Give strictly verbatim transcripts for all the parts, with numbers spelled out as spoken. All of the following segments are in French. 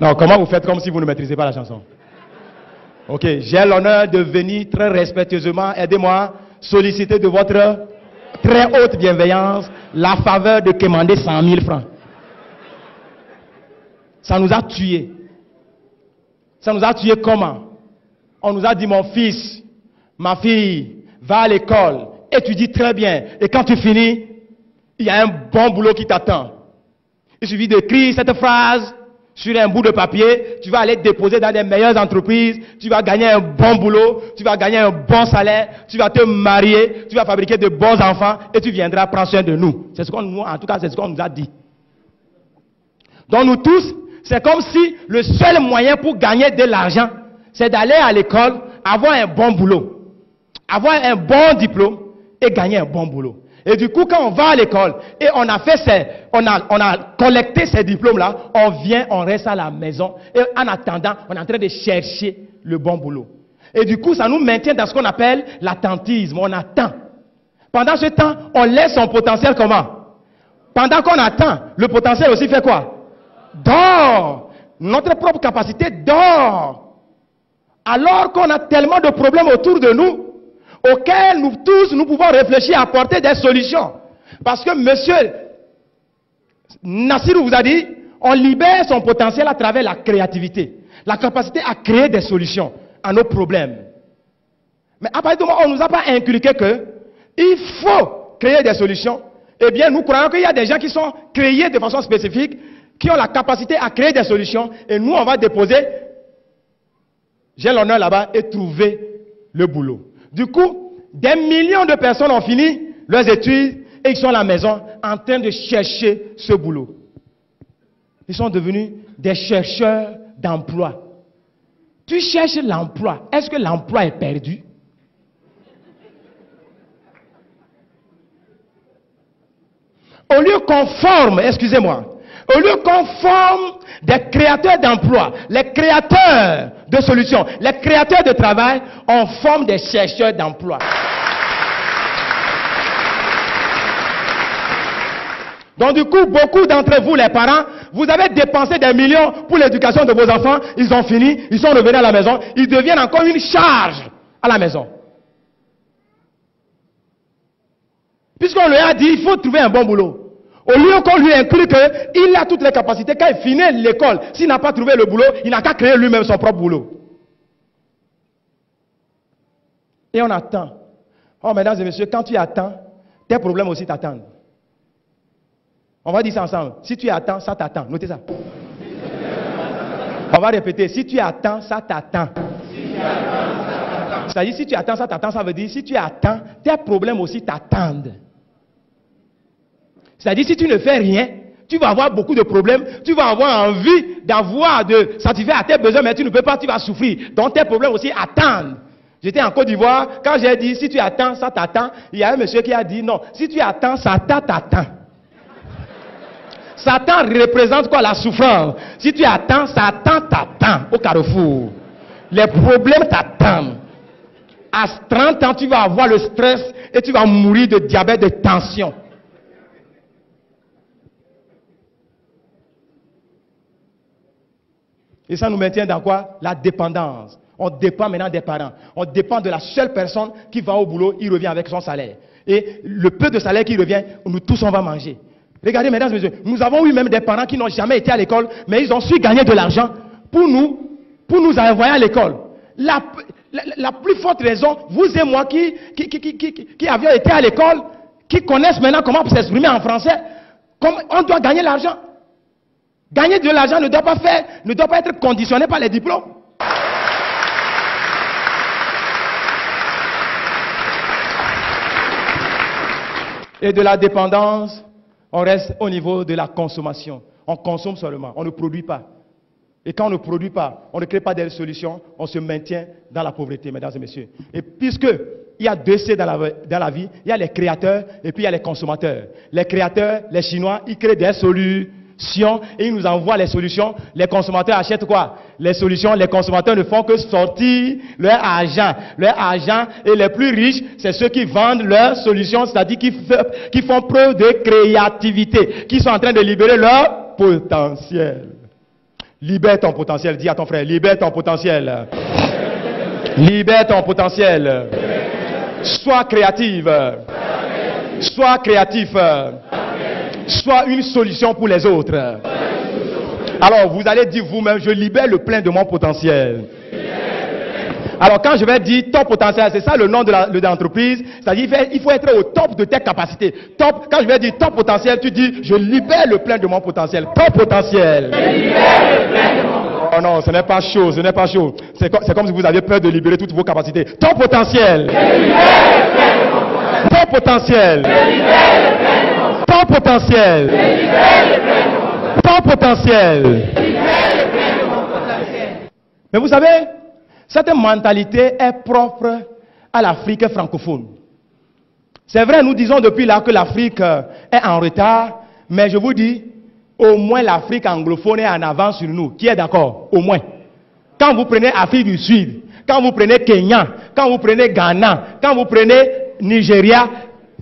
Non, comment vous faites comme si vous ne maîtrisez pas la chanson? Ok, j'ai l'honneur de venir très respectueusement, aidez-moi, solliciter de votre très haute bienveillance la faveur de commander cent mille francs. Ça nous a tués. Ça nous a tués comment? On nous a dit, mon fils, ma fille, va à l'école, étudie très bien, et quand tu finis, il y a un bon boulot qui t'attend. Il suffit d'écrire cette phrase sur un bout de papier, tu vas aller te déposer dans les meilleures entreprises, tu vas gagner un bon boulot, tu vas gagner un bon salaire, tu vas te marier, tu vas fabriquer de bons enfants et tu viendras prendre soin de nous. C'est ce qu'on nous, en tout cas, c'est ce qu'on nous a dit. Donc nous tous, c'est comme si le seul moyen pour gagner de l'argent, c'est d'aller à l'école, avoir un bon boulot, avoir un bon diplôme et gagner un bon boulot. Et du coup, quand on va à l'école et on a fait ces, on a, on a collecté ces diplômes-là, on vient, on reste à la maison. Et en attendant, on est en train de chercher le bon boulot. Et du coup, ça nous maintient dans ce qu'on appelle l'attentisme. On attend. Pendant ce temps, on laisse son potentiel comment? Pendant qu'on attend, le potentiel aussi fait quoi? Dort. Notre propre capacité dort. Alors qu'on a tellement de problèmes autour de nous, auxquels nous tous, nous pouvons réfléchir à apporter des solutions. Parce que monsieur Nassir vous a dit, on libère son potentiel à travers la créativité, la capacité à créer des solutions à nos problèmes. Mais à partir du moment où on ne nous a pas inculqué que il faut créer des solutions, eh bien nous croyons qu'il y a des gens qui sont créés de façon spécifique, qui ont la capacité à créer des solutions, et nous on va déposer, j'ai l'honneur là-bas, et trouver le boulot. Du coup, des millions de personnes ont fini leurs études et ils sont à la maison en train de chercher ce boulot. Ils sont devenus des chercheurs d'emploi. Tu cherches l'emploi. Est-ce que l'emploi est perdu? Au lieu conforme, excusez-moi, au lieu conforme des créateurs d'emplois, les créateurs de solutions, les créateurs de travail, on forme des chercheurs d'emploi. Donc du coup, beaucoup d'entre vous, les parents, vous avez dépensé des millions pour l'éducation de vos enfants, ils ont fini, ils sont revenus à la maison, ils deviennent encore une charge à la maison. Puisqu'on leur a dit, il faut trouver un bon boulot. Au lieu qu'on lui inclue qu'il a toutes les capacités, quand il finit l'école, s'il n'a pas trouvé le boulot, il n'a qu'à créer lui-même son propre boulot. Et on attend. Oh, mesdames et messieurs, quand tu attends, tes problèmes aussi t'attendent. On va dire ça ensemble. Si tu attends, ça t'attend. Notez ça. On va répéter. Si tu attends, ça t'attend. C'est-à-dire, si tu attends, ça t'attend, ça veut dire, si tu attends, tes problèmes aussi t'attendent. C'est-à-dire, si tu ne fais rien, tu vas avoir beaucoup de problèmes, tu vas avoir envie d'avoir, de satisfaire à tes besoins, mais tu ne peux pas, tu vas souffrir. Donc, tes problèmes aussi attendent. J'étais en Côte d'Ivoire, quand j'ai dit, si tu attends, ça t'attend, il y a un monsieur qui a dit, non, si tu attends, Satan t'attend. Satan représente quoi? La souffrance. Si tu attends, Satan t'attend au carrefour. Les problèmes t'attendent. À trente ans, tu vas avoir le stress et tu vas mourir de diabète, de tension. Et ça nous maintient dans quoi? La dépendance. On dépend maintenant des parents. On dépend de la seule personne qui va au boulot, il revient avec son salaire. Et le peu de salaire qui revient, nous tous on va manger. Regardez mesdames et messieurs, nous avons eu même des parents qui n'ont jamais été à l'école, mais ils ont su gagner de l'argent pour nous, pour nous envoyer à l'école. La, la, la plus forte raison, vous et moi qui, qui, qui, qui, qui, qui avions été à l'école, qui connaissent maintenant comment s'exprimer en français, comment on doit gagner l'argent. Gagner de l'argent ne doit pas faire, ne doit pas être conditionné par les diplômes. Et de la dépendance, on reste au niveau de la consommation. On consomme seulement, on ne produit pas. Et quand on ne produit pas, on ne crée pas des solutions, on se maintient dans la pauvreté, mesdames et messieurs. Et puisque il y a deux C dans la, dans la vie, il y a les créateurs et puis il y a les consommateurs. Les créateurs, les Chinois, ils créent des solutions. Et ils nous envoient les solutions, les consommateurs achètent quoi? Les solutions, les consommateurs ne font que sortir leur argent. Leur argent, et les plus riches, c'est ceux qui vendent leurs solutions, c'est-à-dire qui, qui font preuve de créativité, qui sont en train de libérer leur potentiel. Libère ton potentiel. Dis à ton frère, libère ton potentiel. Libère ton potentiel. Sois créative. Sois créatif. Sois une solution pour les autres. Alors, vous allez dire vous-même, je libère le plein de mon potentiel. Alors, quand je vais dire ton potentiel, c'est ça le nom de l'entreprise. C'est-à-dire, il faut être au top de tes capacités. Top. Quand je vais dire ton potentiel, tu dis, je libère le plein de mon potentiel. Ton potentiel. Je libère le plein de mon potentiel. Oh non, ce n'est pas chaud, ce n'est pas chaud. C'est comme, comme si vous aviez peur de libérer toutes vos capacités. Ton potentiel. Je libère le plein de mon potentiel. Ton potentiel. Je libère le plein de mon potentiel. Ton potentiel. Je libère le plein de mon potentiel. Ton potentiel. Je libère le plein de mon potentiel. Mais vous savez, cette mentalité est propre à l'Afrique francophone. C'est vrai, nous disons depuis là que l'Afrique est en retard, mais je vous dis, au moins l'Afrique anglophone est en avance sur nous. Qui est d'accord? Au moins. Quand vous prenez Afrique du Sud, quand vous prenez Kenya, quand vous prenez Ghana, quand vous prenez Nigeria,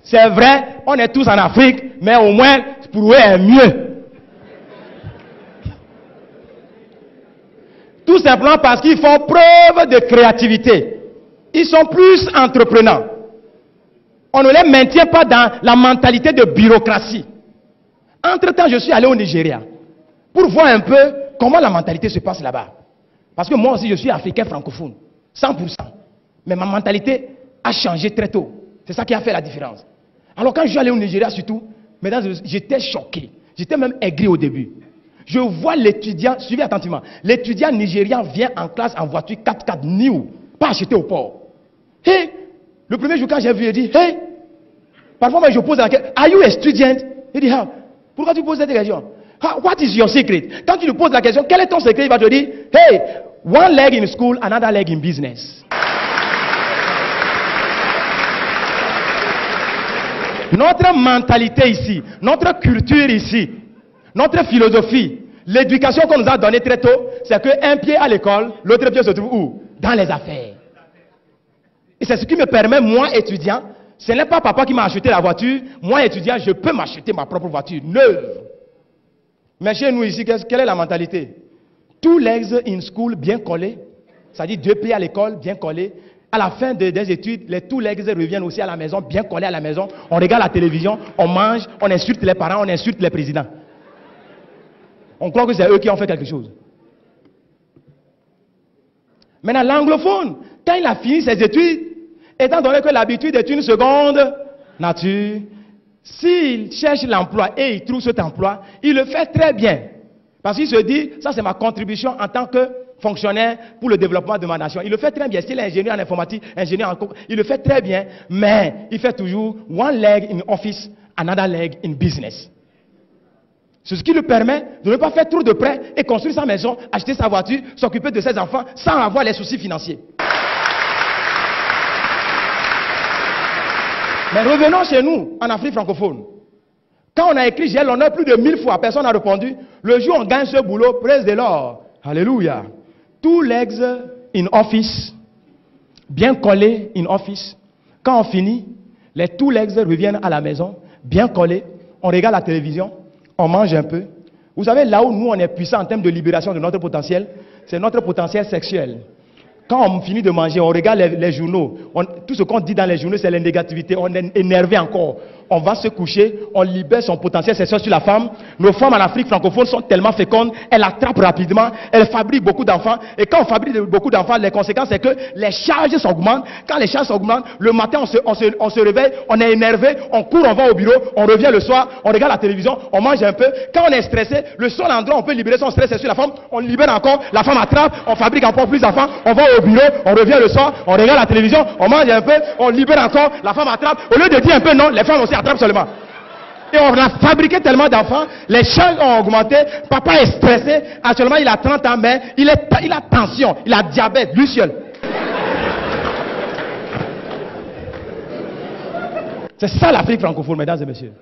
c'est vrai, on est tous en Afrique, mais au moins, pour eux, c'est mieux. Tout simplement parce qu'ils font preuve de créativité. Ils sont plus entreprenants. On ne les maintient pas dans la mentalité de bureaucratie. Entre-temps, je suis allé au Nigeria pour voir un peu comment la mentalité se passe là-bas. Parce que moi aussi, je suis africain francophone, cent pour cent. Mais ma mentalité a changé très tôt. C'est ça qui a fait la différence. Alors quand je suis allé au Nigeria surtout, j'étais choqué. J'étais même aigri au début. Je vois l'étudiant, suivez attentivement, l'étudiant nigérian vient en classe en voiture quatre quatre New, pas acheté au port. Hé, hey, le premier jour quand j'ai vu, il dit, hé, hey, parfois je pose la question, are you a student? Il dit, ah, pourquoi tu poses cette question? Ah, what is your secret? Quand tu lui poses la question, quel est ton secret? Il va te dire, hey, one leg in school, another leg in business. Notre mentalité ici, notre culture ici, notre philosophie, l'éducation qu'on nous a donnée très tôt, c'est qu'un pied à l'école, l'autre pied se trouve où? Dans les affaires. Et c'est ce qui me permet, moi, étudiant, ce n'est pas papa qui m'a acheté la voiture, moi, étudiant, je peux m'acheter ma propre voiture, neuve. Mais chez nous, ici, quelle est la mentalité? Tous les in school bien collés, c'est-à-dire deux pieds à l'école bien collés, à la fin des, des études, les tous les reviennent aussi à la maison, bien collés à la maison, on regarde la télévision, on mange, on insulte les parents, on insulte les présidents. On croit que c'est eux qui ont fait quelque chose. Maintenant, l'anglophone, quand il a fini ses études, étant donné que l'habitude est une seconde nature, s'il cherche l'emploi et il trouve cet emploi, il le fait très bien. Parce qu'il se dit, ça c'est ma contribution en tant que fonctionnaire pour le développement de ma nation. Il le fait très bien. S'il est ingénieur en informatique, ingénieur en cours, il le fait très bien, mais il fait toujours one leg in office, another leg in business. C'est ce qui lui permet de ne pas faire trop de prêts et construire sa maison, acheter sa voiture, s'occuper de ses enfants sans avoir les soucis financiers. Mais revenons chez nous, en Afrique francophone. Quand on a écrit « J'ai l'honneur » plus de mille fois, personne n'a répondu. Le jour où on gagne ce boulot, presse de l'or. Alléluia. Tous les in office, bien collés in office. Quand on finit, les tous les reviennent à la maison, bien collés. On regarde la télévision. On mange un peu. Vous savez, là où nous, on est puissants en termes de libération de notre potentiel, c'est notre potentiel sexuel. Quand on finit de manger, on regarde les, les journaux. On, tout ce qu'on dit dans les journaux, c'est la négativité. On est énervé encore. On va se coucher, on libère son potentiel sexuel sur la femme. Nos femmes en Afrique francophone sont tellement fécondes, elles attrapent rapidement, elles fabriquent beaucoup d'enfants. Et quand on fabrique beaucoup d'enfants, les conséquences, c'est que les charges s'augmentent. Quand les charges s'augmentent, le matin, on se, on, se, on se réveille, on est énervé, on court, on va au bureau, on revient le soir, on regarde la télévision, on mange un peu. Quand on est stressé, le seul endroit où on peut libérer son stress, c'est sur la femme. On libère encore, la femme attrape, on fabrique encore plus d'enfants, on va au bureau, on revient le soir, on regarde la télévision, on mange un peu, on libère encore, la femme attrape. Au lieu de dire un peu non, les femmes aussi attrape seulement. Et on a fabriqué tellement d'enfants, les charges ont augmenté, papa est stressé, actuellement il a trente ans, mais il, est, il a tension, il a diabète, luciole. C'est ça l'Afrique francophone, mesdames et messieurs.